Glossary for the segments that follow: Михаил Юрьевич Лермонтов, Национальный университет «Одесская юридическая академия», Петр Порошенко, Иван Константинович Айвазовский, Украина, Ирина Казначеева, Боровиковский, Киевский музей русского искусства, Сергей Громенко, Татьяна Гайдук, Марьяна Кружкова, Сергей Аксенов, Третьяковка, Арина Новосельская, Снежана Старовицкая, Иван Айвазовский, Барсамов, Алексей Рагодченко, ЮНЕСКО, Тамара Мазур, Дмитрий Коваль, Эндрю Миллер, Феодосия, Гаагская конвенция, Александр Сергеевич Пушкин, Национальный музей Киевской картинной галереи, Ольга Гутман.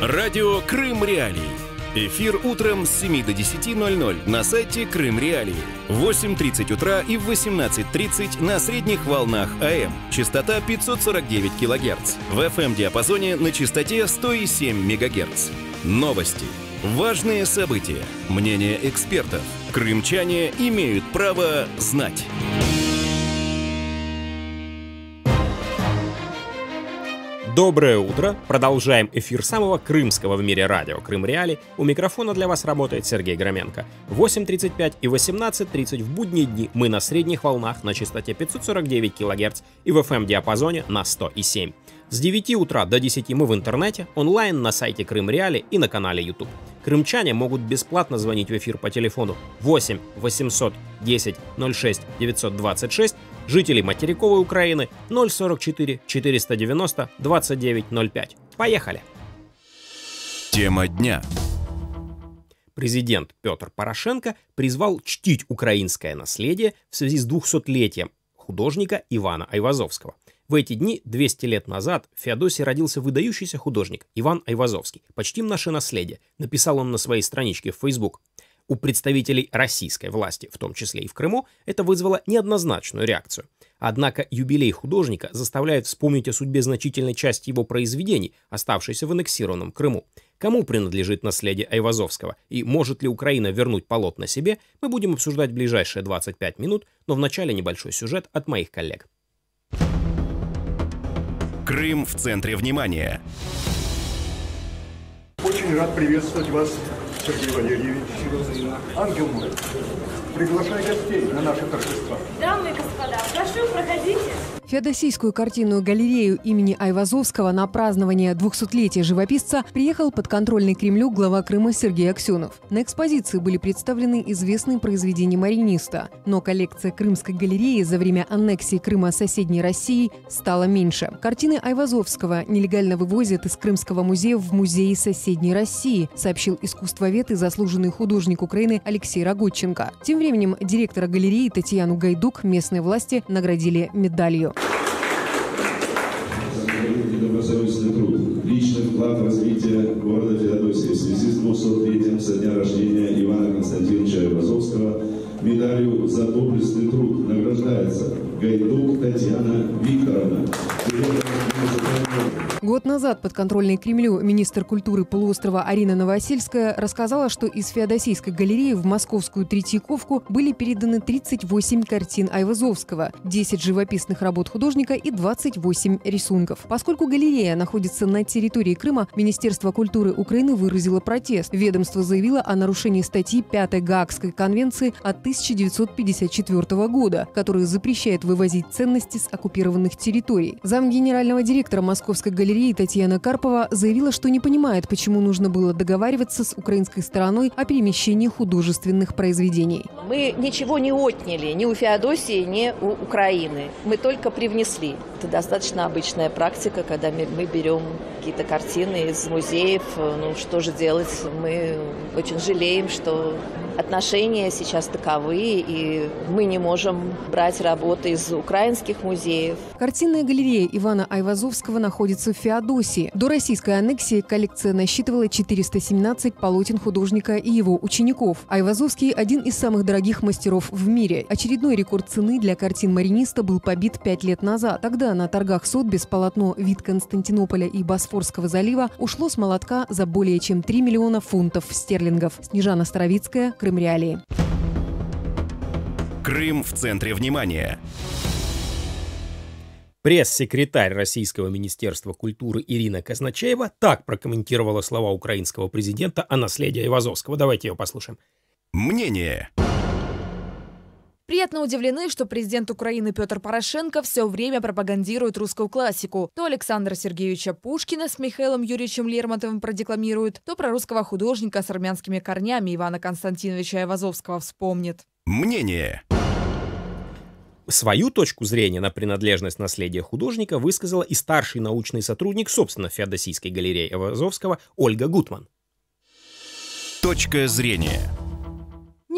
Радио «Крым.Реалии». Эфир утром с 7 до 10:00 на сайте «Крым.Реалии». В 8:30 утра и в 18:30 на средних волнах АМ. Частота 549 кГц. В FM-диапазоне на частоте 107 МГц. Новости. Важные события. Мнение экспертов. Крымчане имеют право знать. Доброе утро! Продолжаем эфир самого крымского в мире радио «Крым.Реалии». У микрофона для вас работает Сергей Громенко. 8:35 и 18:30 в будние дни мы на средних волнах на частоте 549 кГц и в FM-диапазоне на 107. С 9 утра до 10 мы в интернете, онлайн на сайте «Крым.Реалии» и на канале YouTube. Крымчане могут бесплатно звонить в эфир по телефону 8 800 10 06 926, жителей материковой Украины 044 490 2905. Поехали! Тема дня. Президент Петр Порошенко призвал чтить украинское наследие в связи с 200-летием художника Ивана Айвазовского. В эти дни 200 лет назад в Феодосии родился выдающийся художник Иван Айвазовский. «Почтим наше наследие», написал он на своей страничке в Facebook. У представителей российской власти, в том числе и в Крыму, это вызвало неоднозначную реакцию. Однако юбилей художника заставляет вспомнить о судьбе значительной части его произведений, оставшейся в аннексированном Крыму. Кому принадлежит наследие Айвазовского и может ли Украина вернуть полотна себе, мы будем обсуждать в ближайшие 25 минут, но вначале небольшой сюжет от моих коллег. Крым в центре внимания. Очень рад приветствовать вас, Сергей Валерьевич. Ангел мой, приглашай гостей на наше торжество. Дамы и господа, прошу, проходите. Феодосийскую картинную галерею имени Айвазовского на празднование 200-летия живописца приехал подконтрольный Кремлю глава Крыма Сергей Аксенов. На экспозиции были представлены известные произведения мариниста. Но коллекция Крымской галереи за время аннексии Крыма соседней России стала меньше. Картины Айвазовского нелегально вывозят из Крымского музея в музеи соседней России, сообщил искусствовед и заслуженный художник Украины Алексей Рагодченко. Тем временем директора галереи Татьяну Гайдук местные власти наградили медалью. Добросовестный труд, личный вклад в развитие города Феодосии в связи с 200-летием со дня рождения Ивана Константиновича Айвазовского медалью за доблестный труд награждается Гайдук Татьяна Викторовна. Год назад подконтрольный Кремлю министр культуры полуострова Арина Новосельская рассказала, что из Феодосийской галереи в московскую Третьяковку были переданы 38 картин Айвазовского, 10 живописных работ художника и 28 рисунков. Поскольку галерея находится на территории Крыма, Министерство культуры Украины выразило протест. Ведомство заявило о нарушении статьи 5 Гаагской конвенции от 1954 года, которая запрещает вывозить ценности с оккупированных территорий. Замгенерального директора Московской галереи Татьяна Карпова заявила, что не понимает, почему нужно было договариваться с украинской стороной о перемещении художественных произведений. Мы ничего не отняли ни у Феодосии, ни у Украины. Мы только привнесли. Это достаточно обычная практика, когда мы берем какие-то картины из музеев. Ну, что же делать? Мы очень жалеем, что отношения сейчас таковы, и мы не можем брать работы из украинских музеев. Картинная галерея Ивана Айвазовского находится в Феодосии. До российской аннексии коллекция насчитывала 417 полотен художника и его учеников. Айвазовский – один из самых дорогих мастеров в мире. Очередной рекорд цены для картин мариниста был побит 5 лет назад. Тогда на торгах Sotheby's полотно «Вид Константинополя и Босфорского залива» ушло с молотка за более чем 3 миллиона фунтов стерлингов. Снежана Старовицкая, Крым.Реалии. Крым в центре внимания. Пресс-секретарь Российского министерства культуры Ирина Казначеева так прокомментировала слова украинского президента о наследии Айвазовского. Давайте ее послушаем. Мнение. Приятно удивлены, что президент Украины Петр Порошенко все время пропагандирует русскую классику. То Александра Сергеевича Пушкина с Михаилом Юрьевичем Лермонтовым продекламирует, то про русского художника с армянскими корнями Ивана Константиновича Айвазовского вспомнит. Мнение. Свою точку зрения на принадлежность наследия художника высказала и старший научный сотрудник, собственно, Феодосийской галереи Айвазовского Ольга Гутман. Точка зрения.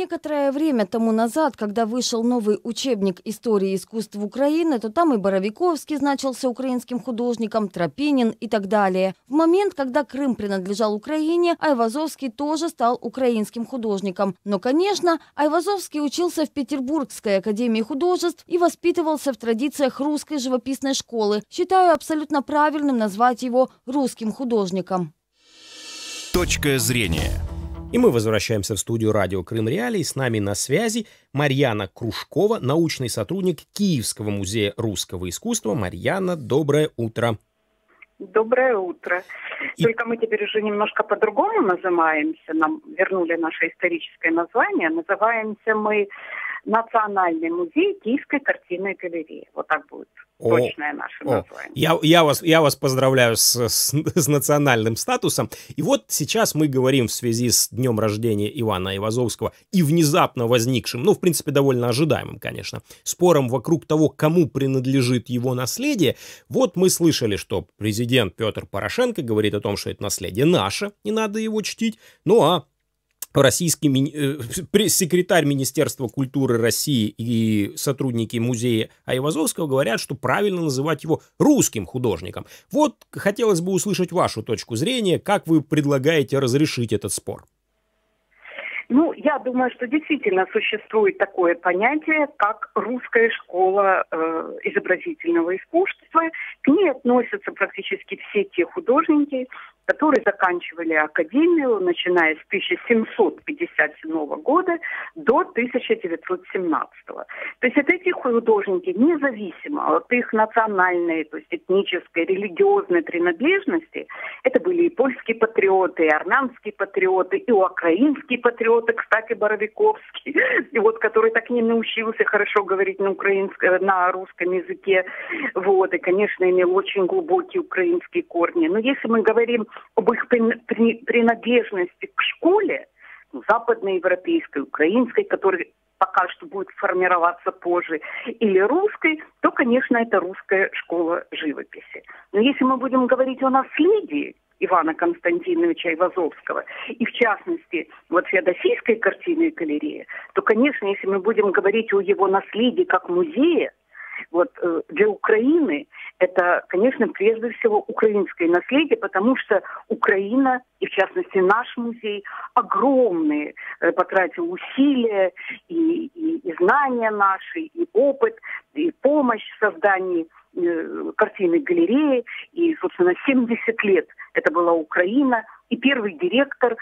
Некоторое время тому назад, когда вышел новый учебник истории искусств Украины, то там и Боровиковский значился украинским художником, Тропинин и так далее. В момент, когда Крым принадлежал Украине, Айвазовский тоже стал украинским художником. Но, конечно, Айвазовский учился в Петербургской академии художеств и воспитывался в традициях русской живописной школы. Считаю абсолютно правильным назвать его русским художником. Точка зрения. И мы возвращаемся в студию радио «Крым.Реалии». С нами на связи Марьяна Кружкова, научный сотрудник Киевского музея русского искусства. Марьяна, доброе утро. Доброе утро. Только мы теперь уже немножко по-другому называемся. Нам вернули наше историческое название. Называемся мы Национальный музей Киевской картинной галереи. Вот так будет точное наше название. Я вас поздравляю с национальным статусом. И вот сейчас мы говорим в связи с днем рождения Ивана Айвазовского и внезапно возникшим, ну, в принципе, довольно ожидаемым, конечно, спором вокруг того, кому принадлежит его наследие. Вот мы слышали, что президент Петр Порошенко говорит о том, что это наследие наше, не надо его чтить. Ну, а российский пресс-секретарь Министерства культуры России и сотрудники музея Айвазовского говорят, что правильно называть его русским художником. Вот хотелось бы услышать вашу точку зрения, как вы предлагаете разрешить этот спор? Ну, я думаю, что действительно существует такое понятие, как русская школа изобразительного искусства. К ней относятся практически все те художники, которые заканчивали академию, начиная с 1757 года до 1917. То есть это эти художники, независимо от их национальной, то есть этнической, религиозной принадлежности, это были и польские патриоты, и армянские патриоты, и украинские патриоты, кстати, Боровиковский, вот, который так не научился хорошо говорить на русском языке, вот, и, конечно, имел очень глубокие украинские корни. Но если мы говорим об их принадлежности к школе, ну, западноевропейской, украинской, которая пока что будет формироваться позже, или русской, то, конечно, это русская школа живописи. Но если мы будем говорить о наследии Ивана Константиновича Айвазовского, и в частности, вот Феодосийской картинной галереи, то, конечно, если мы будем говорить о его наследии как музея, вот для Украины, это, конечно, прежде всего украинское наследие, потому что Украина, и в частности наш музей, огромные потратил усилия и знания наши, и опыт, и помощь в создании картинной галереи. И, собственно, 70 лет это была Украина. И первый директор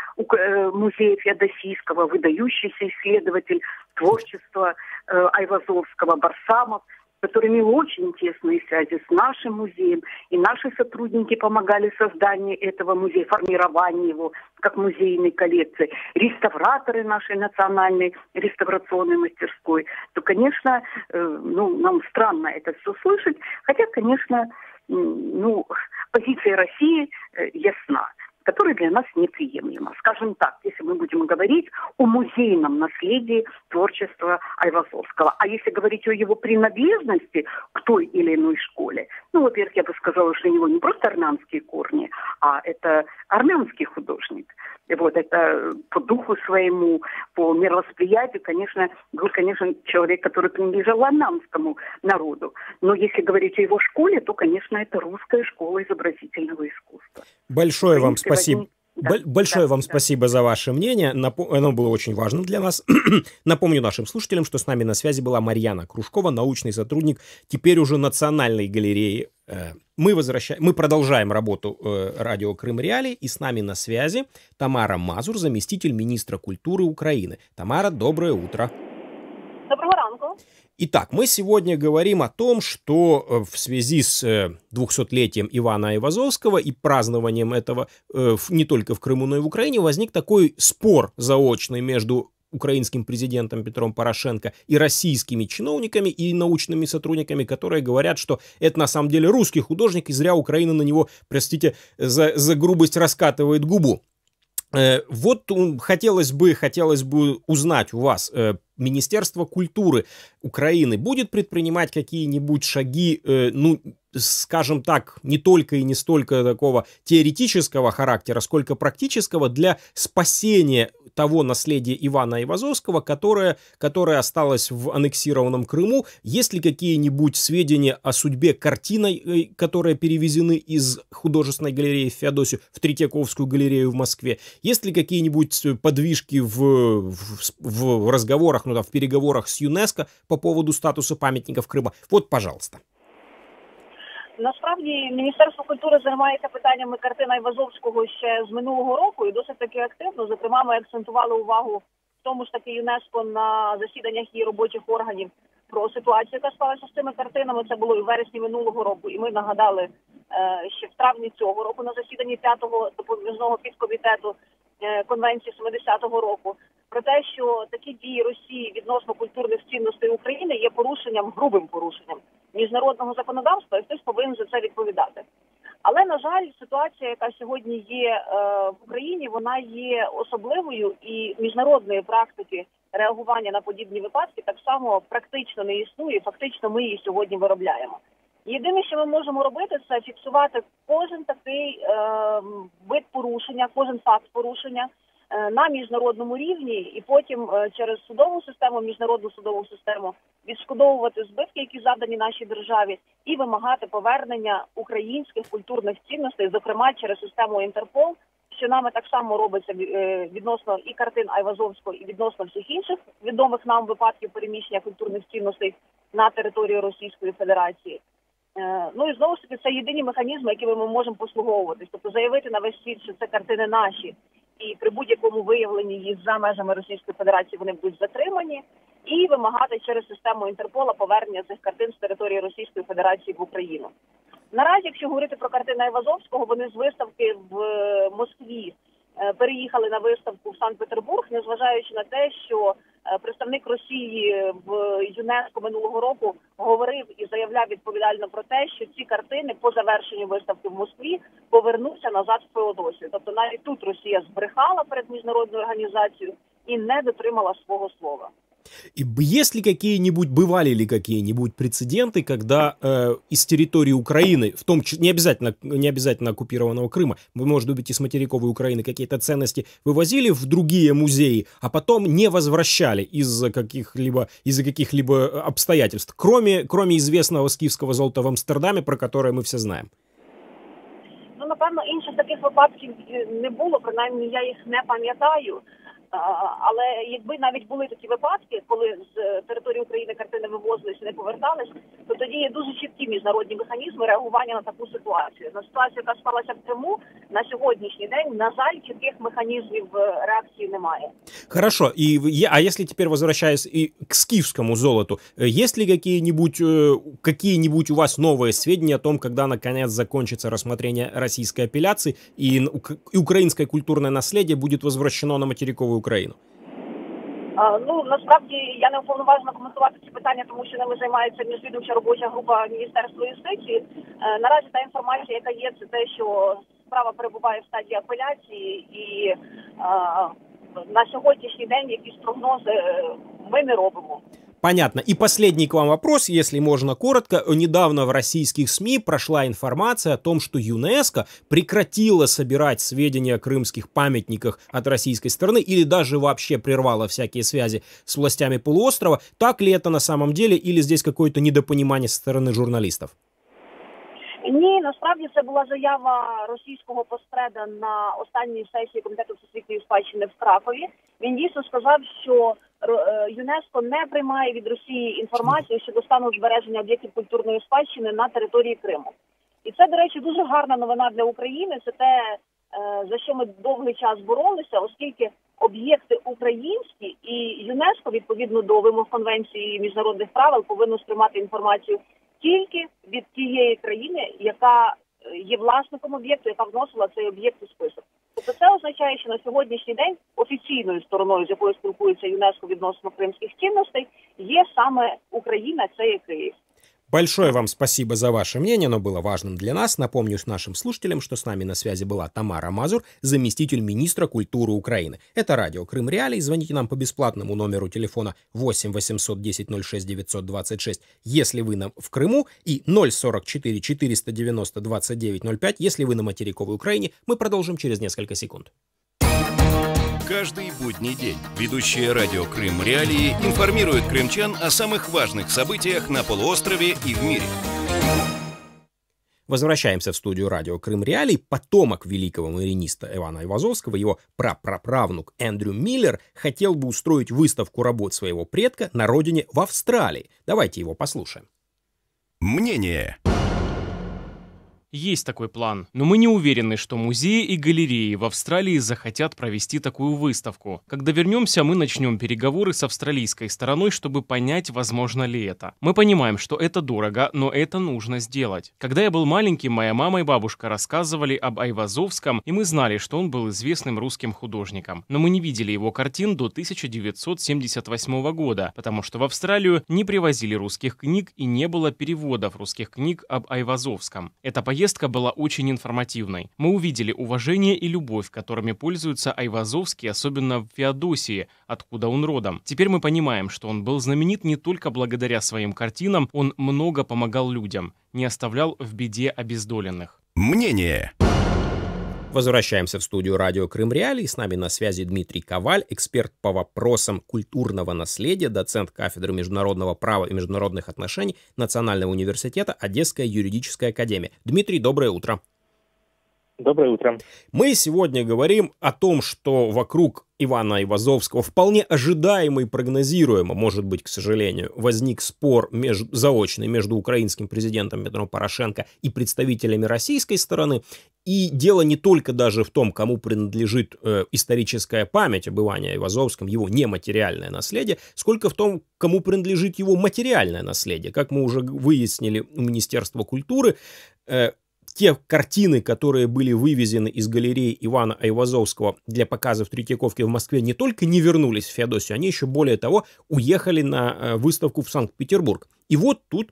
музея Феодосийского, выдающийся исследователь творчества Айвазовского Барсамов, который имел очень тесные связи с нашим музеем. И наши сотрудники помогали в создании этого музея, формировании его как музейной коллекции. Реставраторы нашей национальной реставрационной мастерской. То, конечно, ну, нам странно это все слышать. Хотя, конечно, ну, позиция России ясна, которая для нас неприемлема. Скажем так, если мы будем говорить о музейном наследии творчества Айвазовского. А если говорить о его принадлежности к той или иной школе, ну, во-первых, я бы сказала, что у него не просто армянские корни, а это армянский художник. И вот это по духу своему, по мировосприятию, конечно, был, конечно, человек, который принадлежал армянскому народу. Но если говорить о его школе, то, конечно, это русская школа изобразительного искусства. Большое вам спасибо. Спасибо. Да, большое вам спасибо за ваше мнение. Оно было очень важным для нас. Напомню нашим слушателям, что с нами на связи была Марьяна Кружкова, научный сотрудник теперь уже Национальной галереи. Мы продолжаем работу радио «Крым.Реалии», и с нами на связи Тамара Мазур, заместитель министра культуры Украины. Тамара, доброе утро. Доброго ранку. Итак, мы сегодня говорим о том, что в связи с 200-летием Ивана Айвазовского и празднованием этого не только в Крыму, но и в Украине возник такой спор заочный между украинским президентом Петром Порошенко и российскими чиновниками и научными сотрудниками, которые говорят, что это на самом деле русский художник, и зря Украина на него, простите за грубость, раскатывает губу. Вот хотелось бы узнать у вас, Министерство культуры Украины будет предпринимать какие-нибудь шаги, ну, скажем так, не только и не столько такого теоретического характера, сколько практического для спасения того наследия Ивана Айвазовского, которое осталось в аннексированном Крыму. Есть ли какие-нибудь сведения о судьбе картины, которые перевезены из художественной галереи в Феодосию, в Третьяковскую галерею в Москве? Есть ли какие-нибудь подвижки в разговорах, ну да, в переговорах с ЮНЕСКО по поводу статуса памятников Крыма? Вот, пожалуйста. Насправді, Міністерство культури займається питаннями картин Айвазовського ще з минулого року і досить таки активно. Зокрема, ми акцентували увагу в тому ж таки ЮНЕСКО на засіданнях і робочих органів про ситуацію, яка склалася з цими картинами. Це було і в вересні минулого року. І ми нагадали ще в травні цього року на засіданні 5-го допоміжного підкомітету Конвенції 70-го року про те, що такі дії Росії відносно культурних цінностей України є порушенням, грубим порушенням міжнародного законодавства, і хтось повинен за це відповідати. Але, на жаль, ситуація, яка сьогодні є в Україні, вона є особливою, і міжнародної практики реагування на подібні випадки так само практично не існує, фактично ми її сьогодні виробляємо. Єдине, що ми можемо робити, це фіксувати кожен такий вид порушення, кожен факт порушення на міжнародному рівні і потім через судову систему, міжнародну судову систему відшкодовувати збитки, які завдані нашій державі, і вимагати повернення українських культурних цінностей, зокрема через систему Інтерпол, що нами так само робиться відносно і картин Айвазовського, і відносно всіх інших відомих нам випадків переміщення культурних цінностей на територію Російської Федерації. Ну і знову ж таки, це єдині механізми, якими ми можемо послуговуватись, тобто заявити на весь світ, що це картини наші, і при будь-якому виявленні їх за межами Російської Федерації вони будуть затримані, і вимагати через систему Інтерпола повернення цих картин з території Російської Федерації в Україну. Наразі, якщо говорити про картини Айвазовського, вони з виставки в Москві переїхали на виставку в Санкт-Петербург, незважаючи на те, що представник Росії в ЮНЕСКО минулого року говорив і заявляв відповідально про те, що ці картини по завершенню виставки в Москві повернуться назад в Феодосію. Тобто навіть тут Росія збрехала перед міжнародною організацією і не дотримала свого слова. И бывали ли какие-нибудь прецеденты, когда из территории Украины, в том числе не обязательно оккупированного Крыма, может быть, и с материковой Украины какие-то ценности вывозили в другие музеи, а потом не возвращали из-за каких-либо обстоятельств, кроме известного скифского золота в Амстердаме, про которое мы все знаем? Ну, напевно, інших таких випадків не було, принаймні я їх не пам'ятаю. Але якби навіть були такі випадки, коли з території України картини вивозились і не повертались, то тоді є дуже чіткі міжнародні механізми реагування на таку ситуацію. На ситуацію, яка склалася в Криму, на сьогоднішній день, на жаль, чітких механізмів реакції немає. Хорошо. А если теперь возвращаясь и к скифскому золоту, есть ли какие-нибудь у вас новые сведения о том, когда наконец закончится рассмотрение российской апелляции и украинское культурное наследие будет возвращено на материковую Украину? Ну, насправді, я не уповноважена коментувати ці питання, тому що ними займається міжвідомча робоча група Міністерства юстиції. Наразі та інформація, яка є, це те, що справа перебуває в стадії апеляції, і на сьогоднішній день якісь прогнози ми не робимо. Понятно. И последний к вам вопрос, если можно коротко. Недавно в российских СМИ прошла информация о том, что ЮНЕСКО прекратила собирать сведения о крымских памятниках от российской стороны или даже вообще прервала всякие связи с властями полуострова. Так ли это на самом деле или здесь какое-то недопонимание со стороны журналистов? Ні, насправді це була заява російського постпреда на останній сесії Комітету всесвітньої спадщини в Кракові. Він дійсно сказав, що ЮНЕСКО не приймає від Росії інформацію щодо стану збереження об'єктів культурної спадщини на території Криму. І це, до речі, дуже гарна новина для України. Це те, за що ми довгий час боролися, оскільки об'єкти українські і ЮНЕСКО, відповідно до вимог Конвенції міжнародних правил, повинно сприймати інформацію тільки від тієї країни, яка є власником об'єкту, яка вносила цей об'єкт у список. Тобто це означає, що на сьогоднішній день офіційною стороною, з якою спілкується ЮНЕСКО відносно кримських цінностей, є саме Україна, це є Київ. Большое вам спасибо за ваше мнение, оно было важным для нас. Напомню нашим слушателям, что с нами на связи была Тамара Мазур, заместитель министра культуры Украины. Это радио Крым.Реалии. Звоните нам по бесплатному номеру телефона 8 810 06 926, если вы нам в Крыму, и 044 490 2905, если вы на материковой Украине. Мы продолжим через несколько секунд. Каждый будний день ведущие радио Крым.Реалии информируют крымчан о самых важных событиях на полуострове и в мире. Возвращаемся в студию радио Крым.Реалии. Потомок великого мариниста Ивана Айвазовского, его прапраправнук Эндрю Миллер, хотел бы устроить выставку работ своего предка на родине в Австралии. Давайте его послушаем. Мнение. Есть такой план, но мы не уверены, что музеи и галереи в Австралии захотят провести такую выставку. Когда вернемся, мы начнем переговоры с австралийской стороной, чтобы понять, возможно ли это. Мы понимаем, что это дорого, но это нужно сделать. Когда я был маленьким, моя мама и бабушка рассказывали об Айвазовском, и мы знали, что он был известным русским художником. Но мы не видели его картин до 1978 года, потому что в Австралию не привозили русских книг и не было переводов русских книг об Айвазовском. Эта поездка была очень информативной. Мы увидели уважение и любовь, которыми пользуются Айвазовский, особенно в Феодосии, откуда он родом. Теперь мы понимаем, что он был знаменит не только благодаря своим картинам, он много помогал людям, не оставлял в беде обездоленных. Мнение. Возвращаемся в студию радио Крым.Реалии. С нами на связи Дмитрий Коваль, эксперт по вопросам культурного наследия, доцент кафедры международного права и международных отношений Национального университета «Одесская юридическая академия». Дмитрий, доброе утро. Доброе утро. Мы сегодня говорим о том, что вокруг Ивана Айвазовского вполне ожидаемо и прогнозируемо, может быть, к сожалению, возник спор заочный между украинским президентом Петром Порошенко и представителями российской стороны. И дело не только даже в том, кому принадлежит историческая память об Иване Айвазовском, его нематериальное наследие, сколько в том, кому принадлежит его материальное наследие. Как мы уже выяснили у Министерства культуры, те картины, которые были вывезены из галереи Ивана Айвазовского для показа в Третьяковке в Москве, не только не вернулись в Феодосию, они еще, более того, уехали на выставку в Санкт-Петербург. И вот тут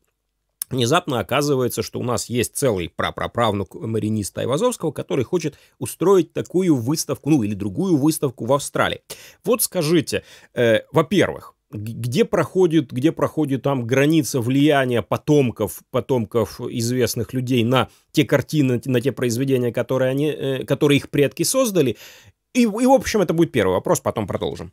внезапно оказывается, что у нас есть целый прапраправнук мариниста Айвазовского, который хочет устроить такую выставку, ну или другую выставку в Австралии. Вот скажите, во-первых, где проходит там граница влияния потомков известных людей на те картины, на те произведения, которые их предки создали. И, в общем, это будет первый вопрос, потом продолжим.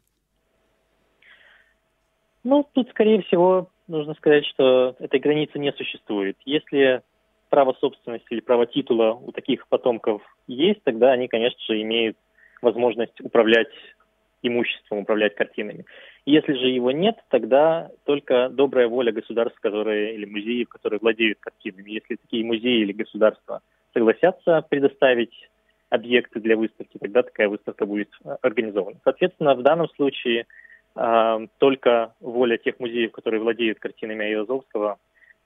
Ну, тут, скорее всего, нужно сказать, что этой границы не существует. Если право собственности или право титула у таких потомков есть, тогда они, конечно же, имеют возможность управлять имуществом, управлять картинами. Если же его нет, тогда только добрая воля государств, которые, или музеев, которые владеют картинами. Если такие музеи или государства согласятся предоставить объекты для выставки, тогда такая выставка будет организована. Соответственно, в данном случае только воля тех музеев, которые владеют картинами Айвазовского,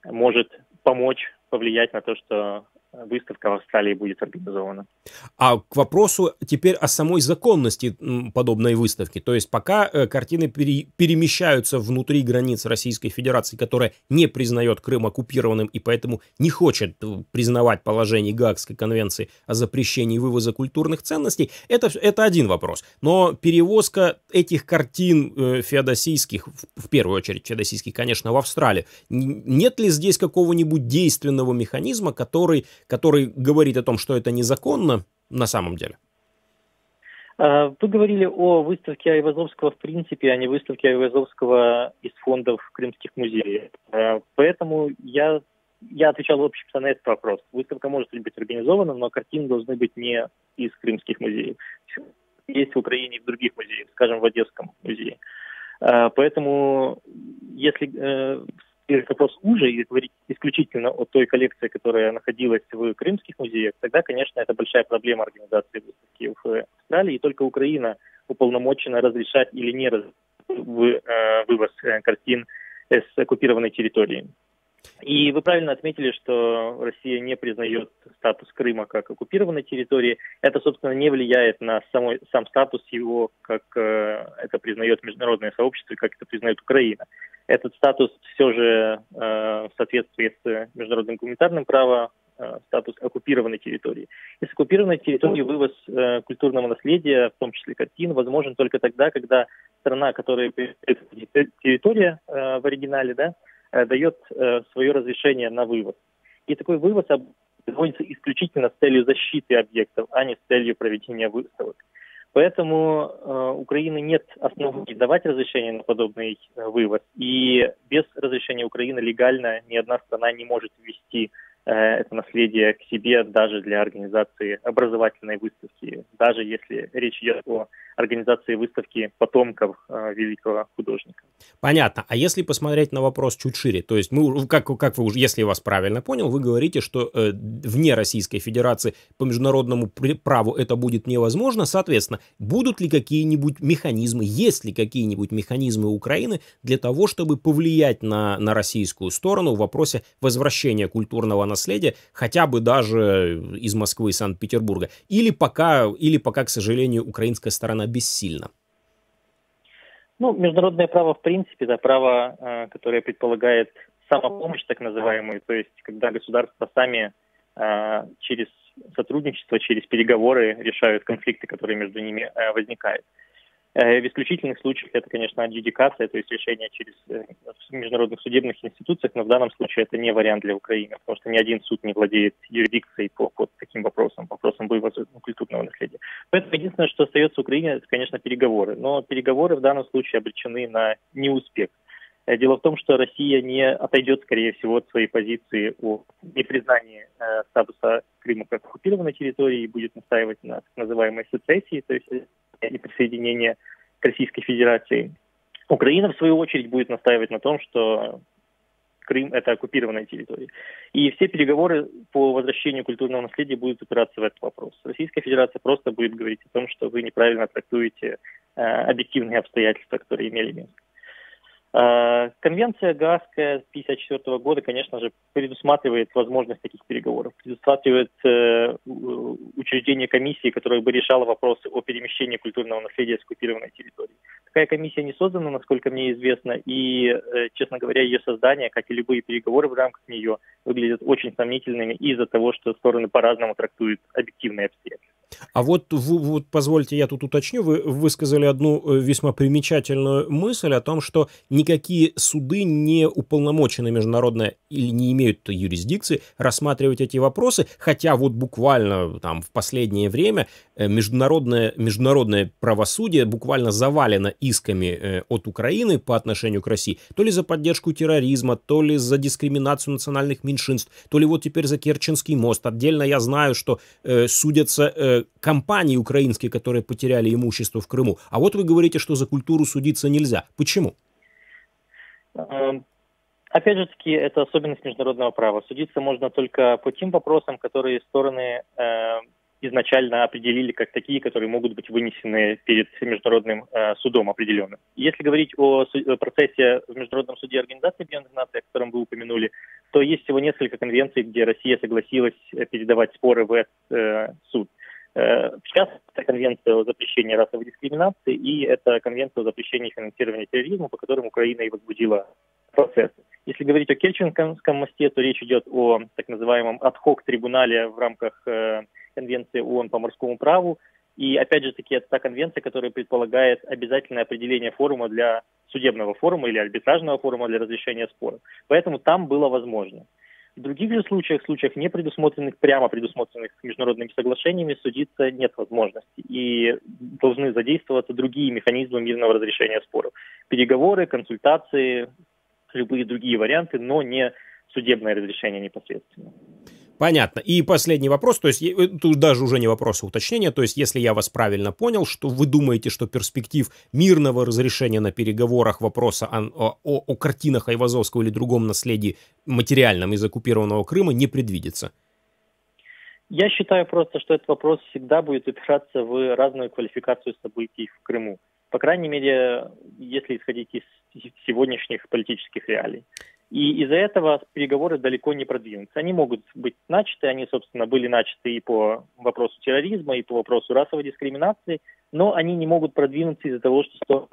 может помочь, повлиять на то, что выставка в Австралии будет организована. А к вопросу теперь о самой законности подобной выставки. То есть пока картины перемещаются внутри границ Российской Федерации, которая не признает Крым оккупированным и поэтому не хочет признавать положение Гаагской конвенции о запрещении вывоза культурных ценностей, это один вопрос. Но перевозка этих картин феодосийских, в первую очередь феодосийских, конечно, в Австралию, нет ли здесь какого-нибудь действенного механизма, который говорит о том, что это незаконно на самом деле? Вы говорили о выставке Айвазовского в принципе, а не выставке Айвазовского из фондов крымских музеев. Поэтому я отвечал в общем-то на этот вопрос. Выставка может быть организована, но картины должны быть не из крымских музеев. Есть в Украине и в других музеях, скажем, в Одесском музее. Поэтому если вопрос уже, и говорить исключительно о той коллекции, которая находилась в крымских музеях, тогда, конечно, это большая проблема организации выставки в Австралии, и только Украина уполномочена разрешать или не разрешать вывоз картин с оккупированной территории. И вы правильно отметили, что Россия не признает статус Крыма как оккупированной территории. Это, собственно, не влияет на сам статус его, как это признает международное сообщество и как это признает Украина. Этот статус все же в соответствии с международным гуманитарным правом, статус оккупированной территории. Из оккупированной территории вывоз культурного наследия, в том числе картин, возможен только тогда, когда страна, которая территория в оригинале, дает свое разрешение на вывоз. И такой вывоз производится исключительно с целью защиты объектов, а не с целью проведения выставок. Поэтому у Украины нет оснований давать разрешение на подобный вывоз. И без разрешения Украины легально ни одна страна не может ввести это наследие к себе даже для организации образовательной выставки, даже если речь идет о организации выставки потомков великого художника. Понятно. А если посмотреть на вопрос чуть шире, то есть мы, как вы уже, если я вас правильно понял, вы говорите, что вне Российской Федерации по международному праву это будет невозможно, соответственно, будут ли какие-нибудь механизмы, есть ли какие-нибудь механизмы Украины для того, чтобы повлиять на российскую сторону в вопросе возвращения культурного наследия? Хотя бы даже из Москвы и Санкт-Петербурга. Или пока, к сожалению, украинская сторона бессильна? Ну, международное право, в принципе, это право, которое предполагает самопомощь, так называемую, то есть когда государства сами через сотрудничество, через переговоры решают конфликты, которые между ними возникают. В исключительных случаях это, конечно, адъюдикация, то есть решение через международных судебных институциях, но в данном случае это не вариант для Украины, потому что ни один суд не владеет юрисдикцией по таким вопросам вывоза культурного наследия. Поэтому единственное, что остается Украине, это, конечно, переговоры. Но переговоры в данном случае обречены на неуспех. Дело в том, что Россия не отойдет, скорее всего, от своей позиции о непризнании статуса Крыма как оккупированной территории и будет настаивать на так называемой сецессии, то есть и присоединения к Российской Федерации. Украина, в свою очередь, будет настаивать на том, что Крым – это оккупированная территория. И все переговоры по возвращению культурного наследия будут упираться в этот вопрос. Российская Федерация просто будет говорить о том, что вы неправильно трактуете объективные обстоятельства, которые имели место. Конвенция Гаагская 1954 года, конечно же, предусматривает возможность таких переговоров, предусматривает учреждение комиссии, которая бы решала вопросы о перемещении культурного наследия с оккупированной территории. Такая комиссия не создана, насколько мне известно, и, честно говоря, ее создание, как и любые переговоры в рамках нее, выглядят очень сомнительными из-за того, что стороны по-разному трактуют объективные обстоятельства. А вот позвольте, я тут уточню, вы высказали одну весьма примечательную мысль о том, что никакие суды не уполномочены международно или не имеют юрисдикции рассматривать эти вопросы, хотя вот буквально там в последнее время международное правосудие буквально завалено исками от Украины по отношению к России, то ли за поддержку терроризма, то ли за дискриминацию национальных меньшинств, то ли вот теперь за Керченский мост. Отдельно я знаю, что судятся компании украинские, которые потеряли имущество в Крыму. А вот вы говорите, что за культуру судиться нельзя. Почему? Опять же таки, это особенность международного права. Судиться можно только по тем вопросам, которые стороны изначально определили как такие, которые могут быть вынесены перед международным судом определенным. Если говорить о процессе в Международном суде Организации Объединенных Наций, о котором вы упомянули, то есть всего несколько конвенций, где Россия согласилась передавать споры в этот суд. Сейчас это конвенция о запрещении расовой дискриминации и это конвенция о запрещении финансирования терроризма, по которым Украина и возбудила процесс. Если говорить о Керченском мосте, то речь идет о так называемом адхок-трибунале в рамках конвенции ООН по морскому праву. И опять же таки это та конвенция, которая предполагает обязательное определение форума для судебного форума или арбитражного форума для разрешения споров. Поэтому там было возможно. В других же случаях, не предусмотренных, прямо предусмотренных международными соглашениями, судиться нет возможности. И должны задействоваться другие механизмы мирного разрешения споров. Переговоры, консультации, любые другие варианты, но не судебное разрешение непосредственно. Понятно. И последний вопрос, то есть тут даже уже не вопрос, а уточнение, то есть если я вас правильно понял, что вы думаете, что перспектив мирного разрешения на переговорах вопроса о картинах Айвазовского или другом наследии материальном из оккупированного Крыма не предвидится? Я считаю просто, что этот вопрос всегда будет упираться в разную квалификацию событий в Крыму. По крайней мере, если исходить из сегодняшних политических реалий. И из-за этого переговоры далеко не продвинутся. Они могут быть начаты, они, собственно, были начаты и по вопросу терроризма, и по вопросу расовой дискриминации, но они не могут продвинуться из-за того, что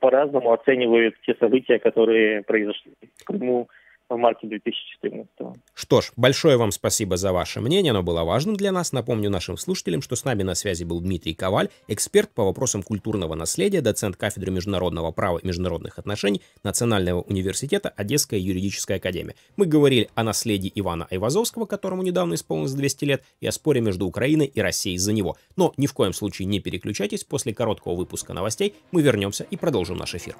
по-разному оценивают те события, которые произошли в Крыму в марте 2014 года. Что ж, большое вам спасибо за ваше мнение, оно было важным для нас. Напомню нашим слушателям, что с нами на связи был Дмитрий Коваль, эксперт по вопросам культурного наследия, доцент кафедры международного права и международных отношений Национального университета «Одесская юридическая академия». Мы говорили о наследии Ивана Айвазовского, которому недавно исполнилось 200 лет, и о споре между Украиной и Россией за него. Но ни в коем случае не переключайтесь, после короткого выпуска новостей мы вернемся и продолжим наш эфир.